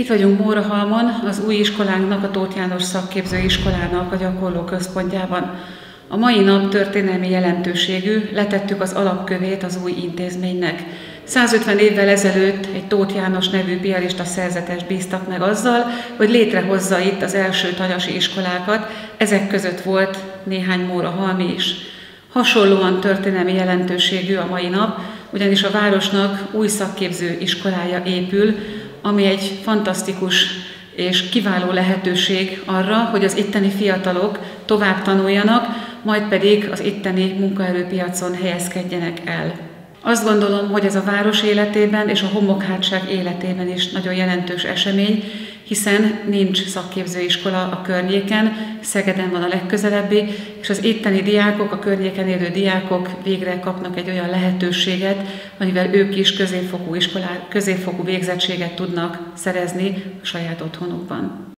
Itt vagyunk Mórahalmon, az új iskolánknak, a Tóth János Szakképzőiskolának a gyakorló központjában. A mai nap történelmi jelentőségű, letettük az alapkövét az új intézménynek. 150 évvel ezelőtt egy Tóth János nevű piarista szerzetest bíztak meg azzal, hogy létrehozza itt az első tanyasi iskolákat, ezek között volt néhány mórahalmi is. Hasonlóan történelmi jelentőségű a mai nap, ugyanis a városnak új szakképző iskolája épül, ami egy fantasztikus és kiváló lehetőség arra, hogy az itteni fiatalok tovább tanuljanak, majd pedig az itteni munkaerőpiacon helyezkedjenek el. Azt gondolom, hogy ez a város életében és a homokhátság életében is nagyon jelentős esemény, hiszen nincs szakképzőiskola a környéken, Szegeden van a legközelebbi, és az itteni diákok, a környéken élő diákok végre kapnak egy olyan lehetőséget, amivel ők is középfokú végzettséget tudnak szerezni a saját otthonukban.